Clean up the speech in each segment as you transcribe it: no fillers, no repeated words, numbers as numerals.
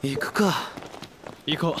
行くか。行こう。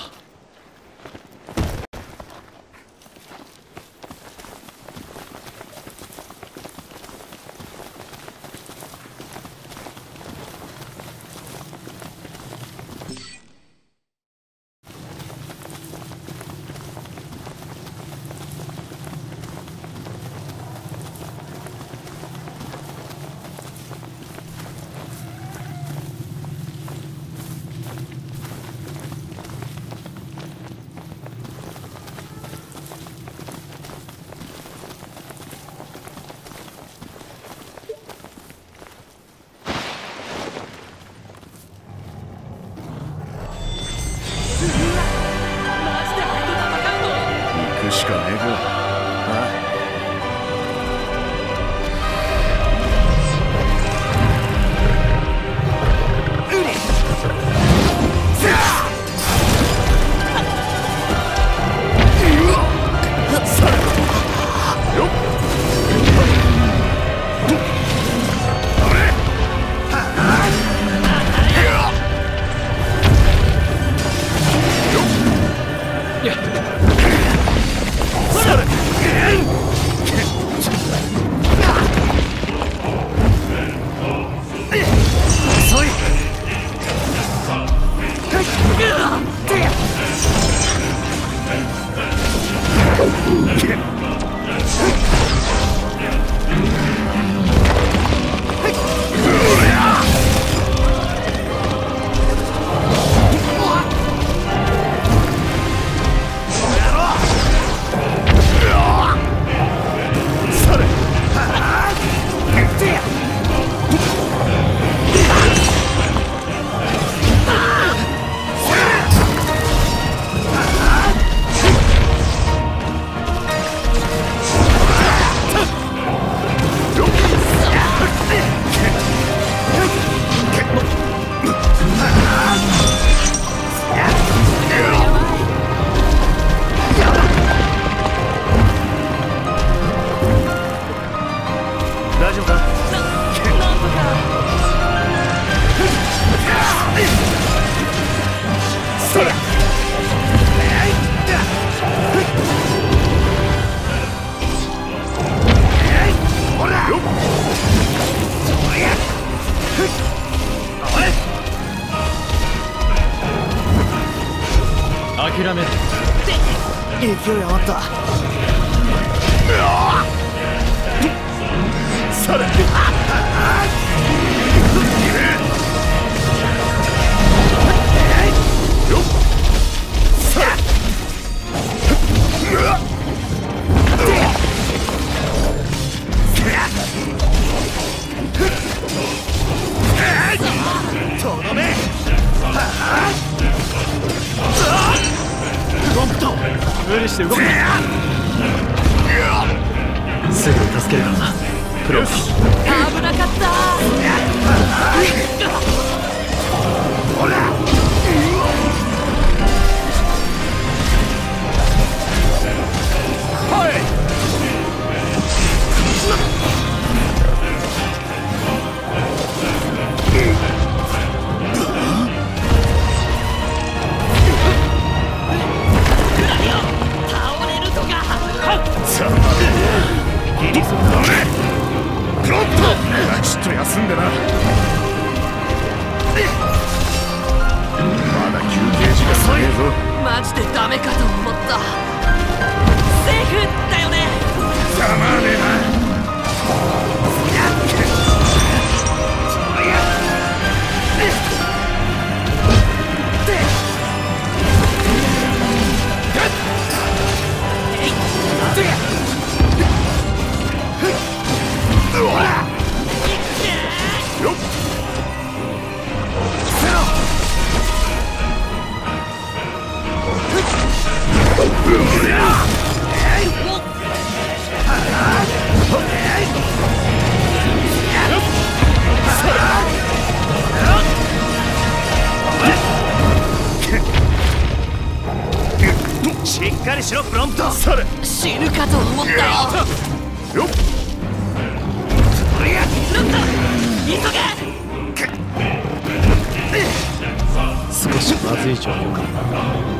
少しまずい状況か。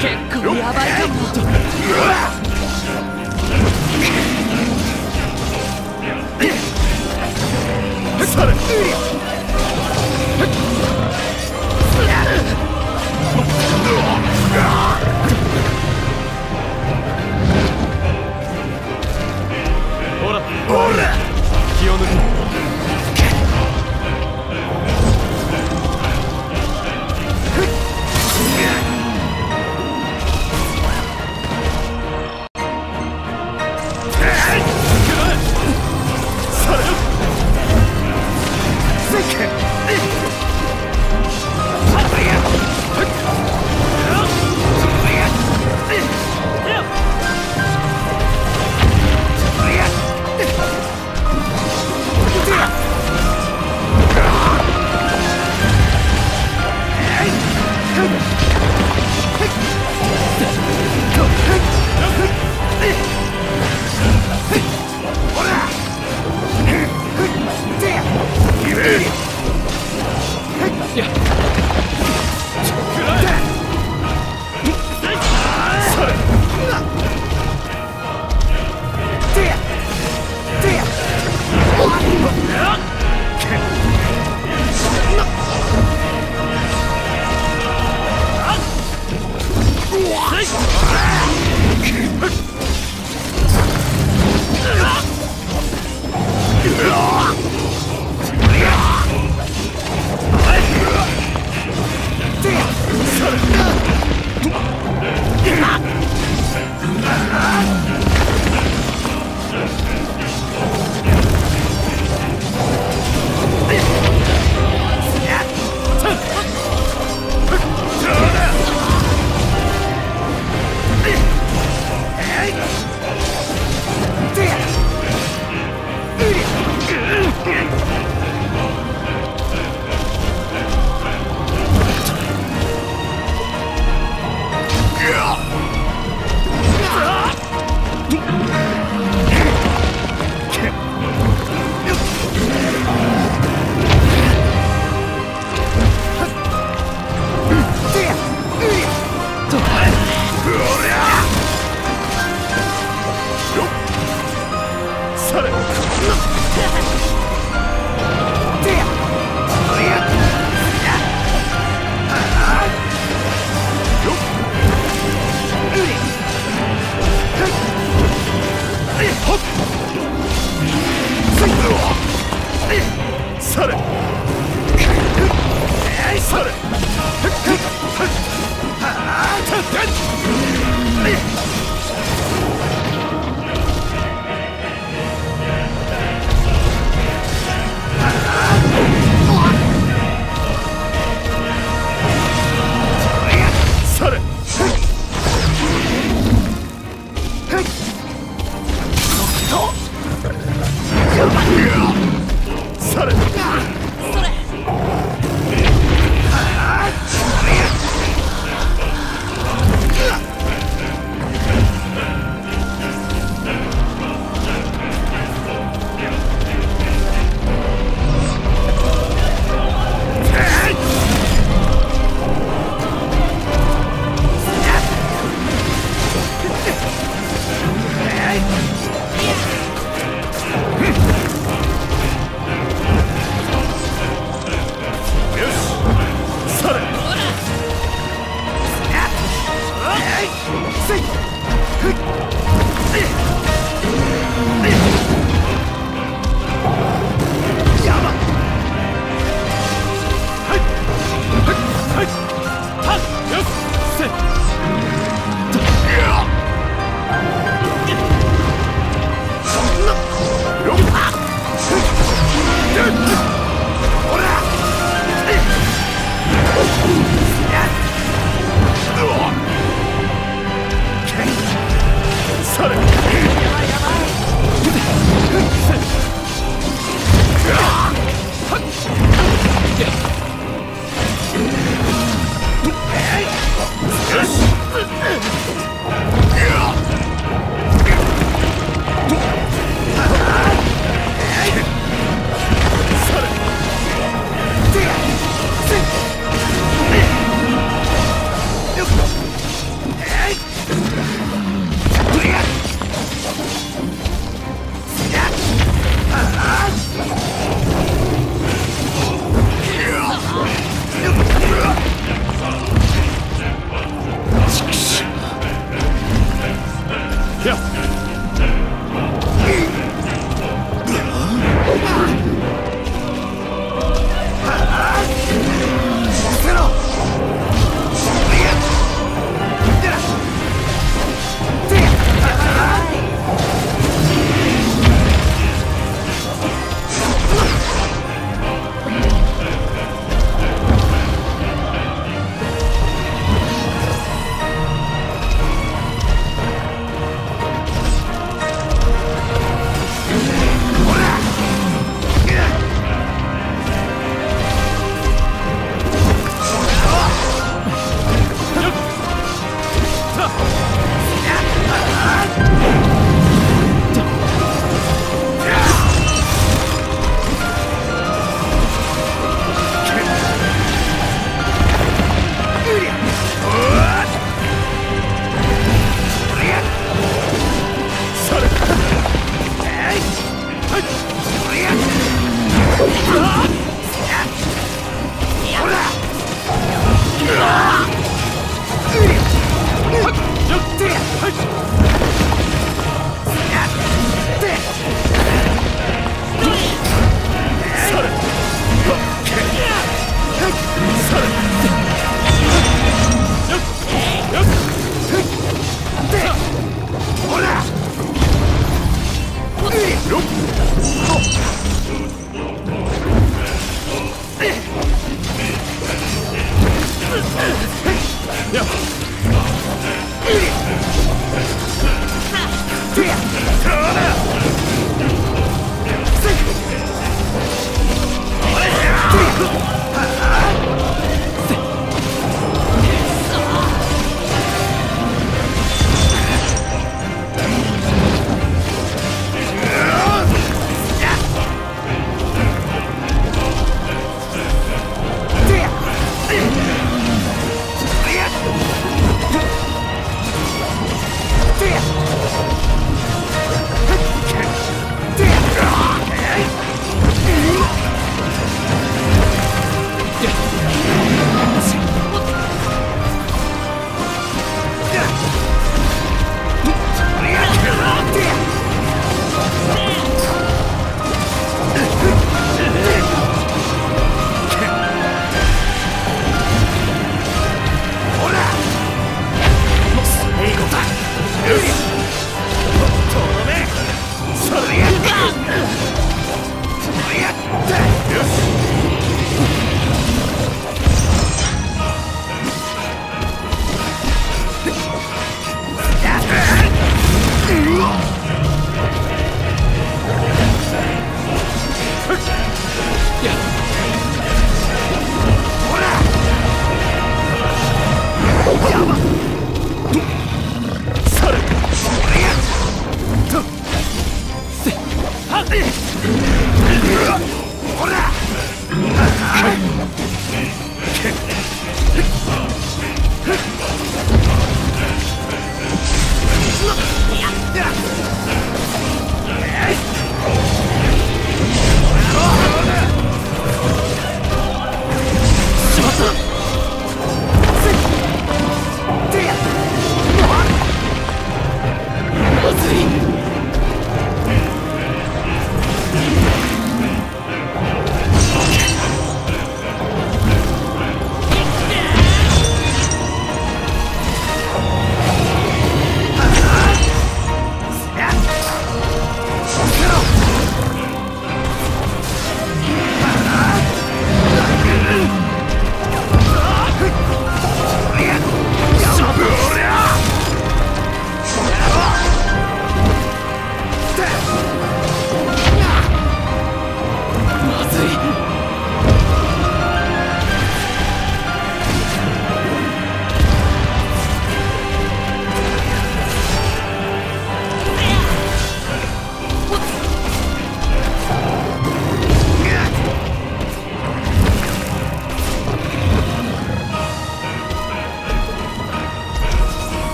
結構やばいかも。気を抜くな。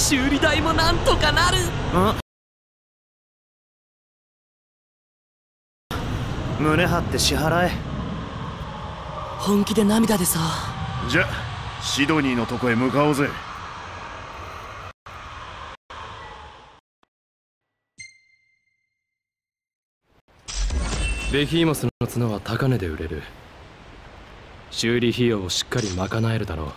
修理代もなんとかなる。胸張って支払え。本気で涙でさ。じゃあシドニーのとこへ向かおうぜ。ベヒーモスの角は高値で売れる。修理費用をしっかり賄えるだろう。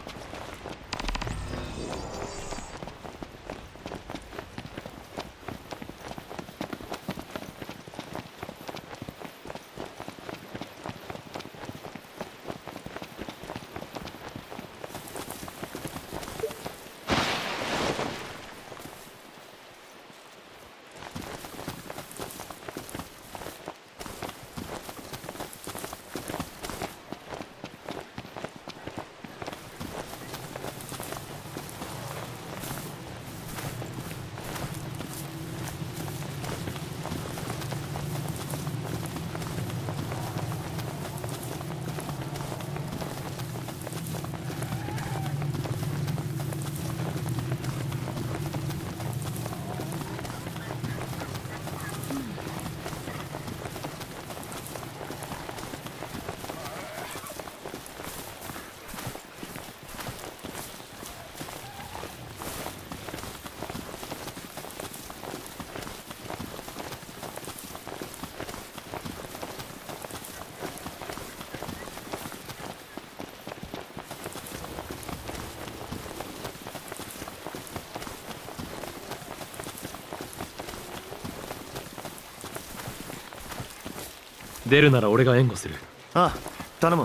出るなら俺が援護する。ああ、頼む。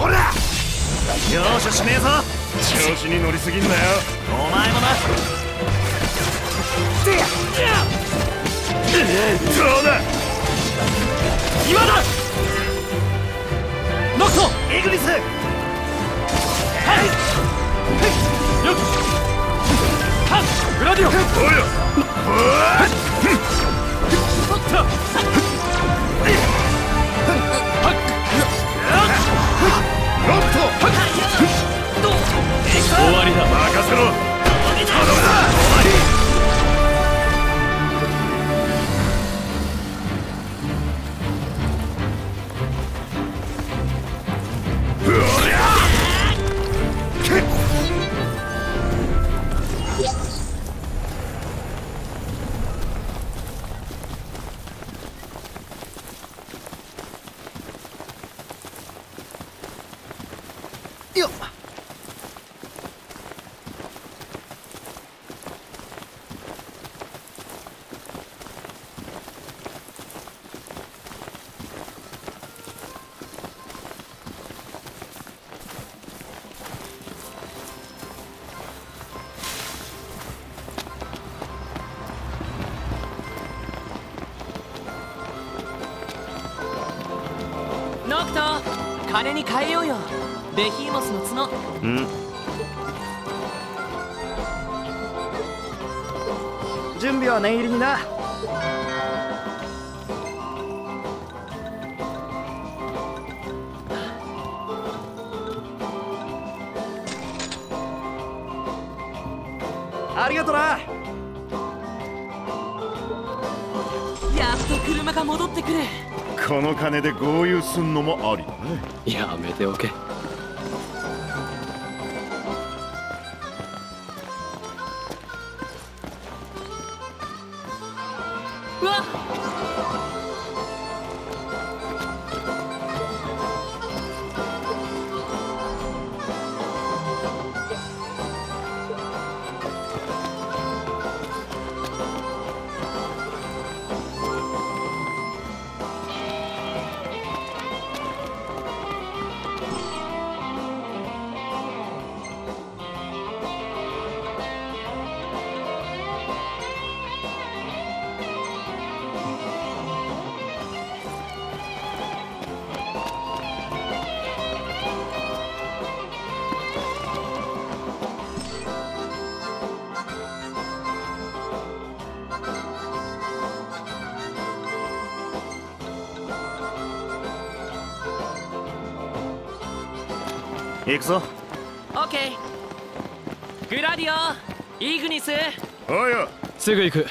おら！容赦しねえぞ。調子に乗りすぎんなよ。お前もな。そうだ。今だ。ノット、イグニス。はい。よっ。カン、グラディオ。おい。金に変えようよ、ベヒーモスの角。準備は念入りにな。ありがとな。やっと車が戻ってくる。この金で豪遊すんのもありだね。やめておけ。うわ行くぞ。グラディオ、イグニス。おや、すぐ行く。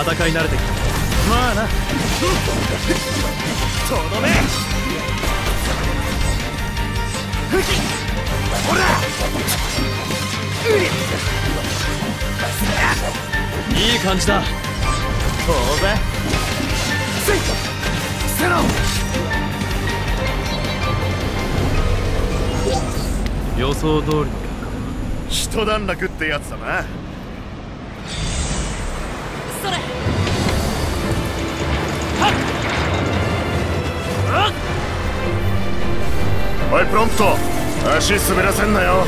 戦い慣れてきた。まあな。とどめ。ふき。ほら。いい感じだ。こうぜ。せい。せろ。予想通りの結果。一段落ってやつだな。それ。おいプロンプト、足滑らせんなよ。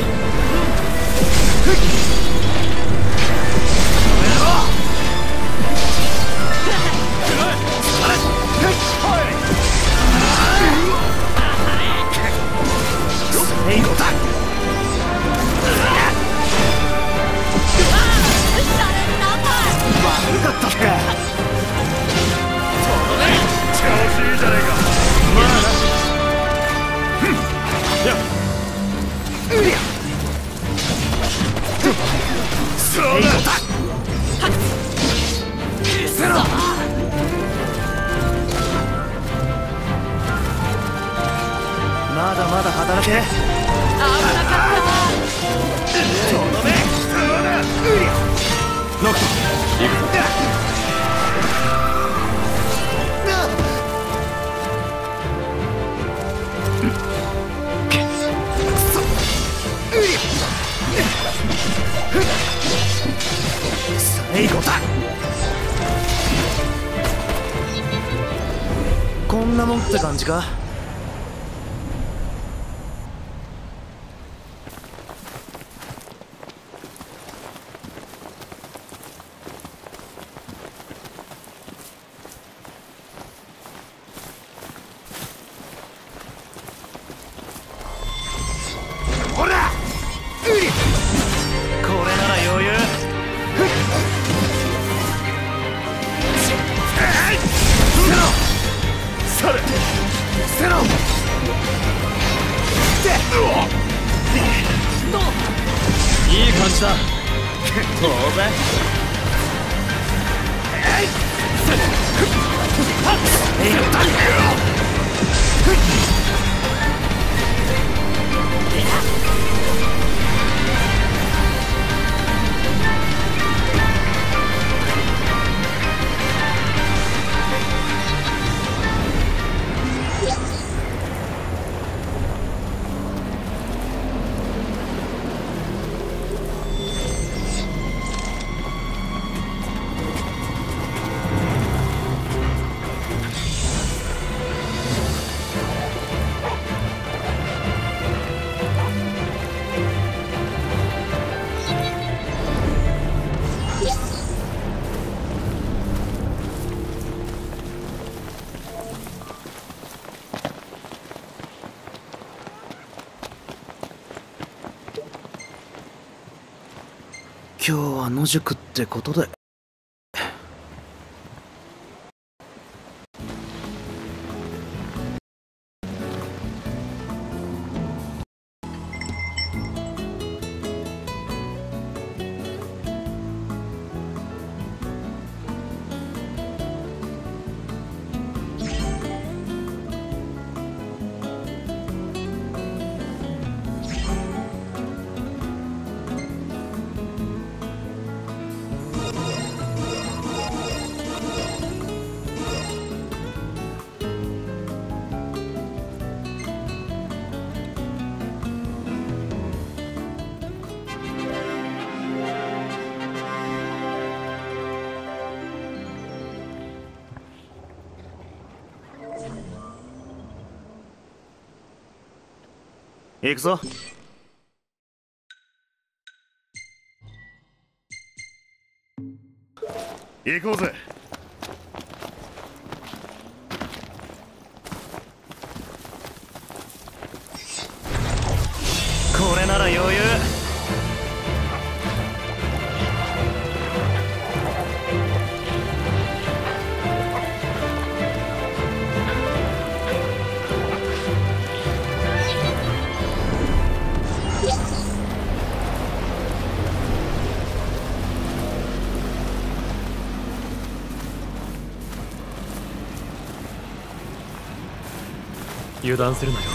こんなもんって感じか。今日は野宿ってことで。行くぞ。行こうぜ。これなら余裕。 油断するなよ。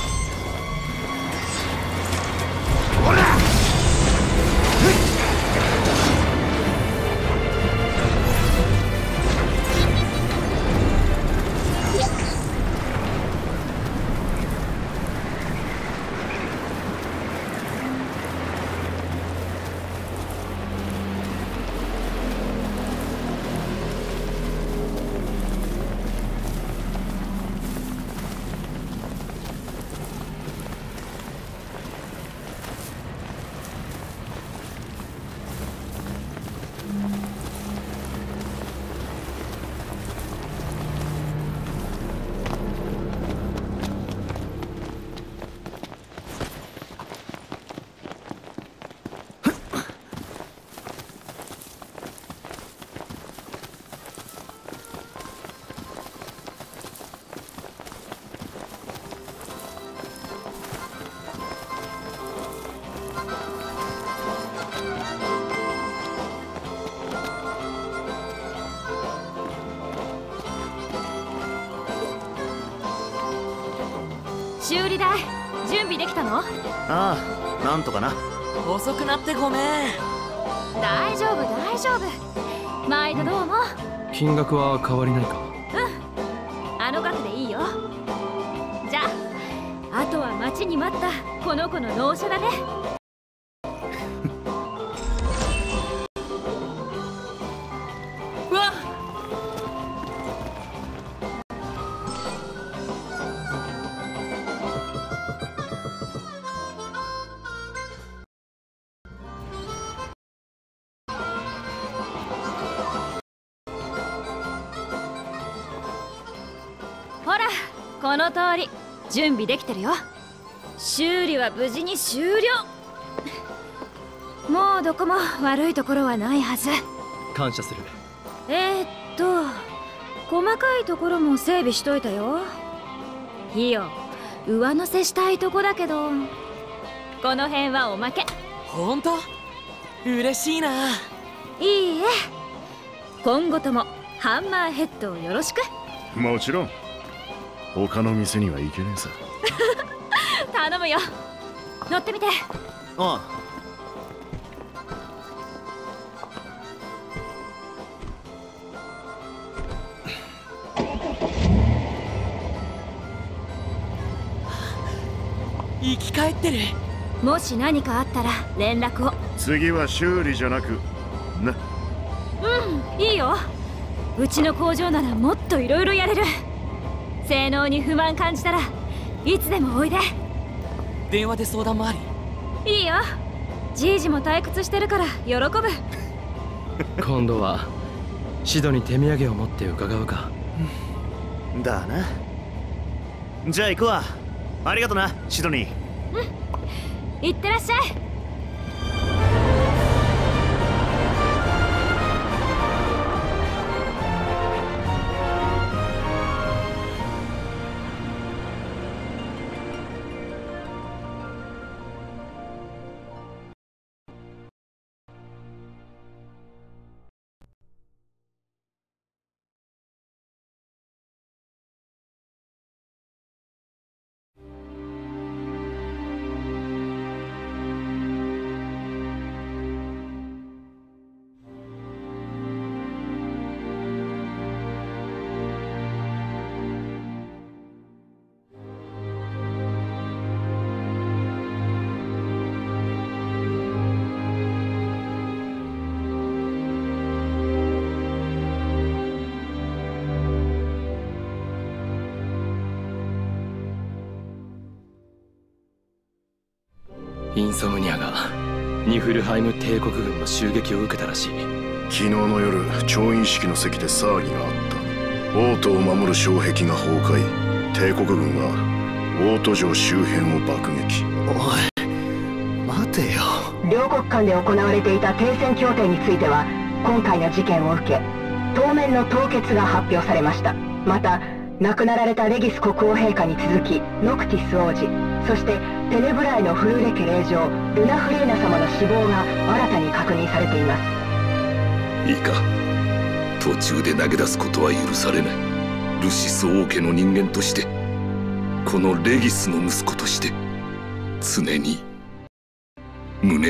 修理代準備できたの？ああ、なんとかな。遅くなってごめん。大丈夫大丈夫、毎度どうも。金額は変わりないか？うん、あの額でいいよ。じゃあ、あとは待ちに待ったこの子の納車だね。うわっ、 この通り準備できてるよ。修理は無事に終了。もうどこも悪いところはないはず。感謝する。細かいところも整備しといたよ。費用上乗せしたいとこだけど、この辺はおまけ。ほんと嬉しいな。いいえ、今後ともハンマーヘッドをよろしく。もちろん。 他の店には行けねえさ。頼むよ。乗ってみて。ああ。生き返ってる。もし何かあったら連絡を。次は修理じゃなくな。うん、いいよ。うちの工場ならもっといろいろやれる。 性能に不満感じたらいつでもおいで。電話で相談もあり。いいよ、じいじも退屈してるから喜ぶ。今度はシドに手土産を持って伺うか。だな。じゃあ行くわ。ありがとな、シドに。うん、行ってらっしゃい。インソムニアがニフルハイム帝国軍の襲撃を受けたらしい。昨日の夜、調印式の席で騒ぎがあった。王都を守る障壁が崩壊、帝国軍は王都城周辺を爆撃。おい待てよ。両国間で行われていた停戦協定については、今回の事件を受け当面の凍結が発表されました。また亡くなられたレギス国王陛下に続き、ノクティス王子、そしてテネブライのフルーレ家令嬢ルナフレーナ様の死亡が新たに確認されています。いいか、途中で投げ出すことは許されない。ルシス王家の人間として、このレギスの息子として、常に胸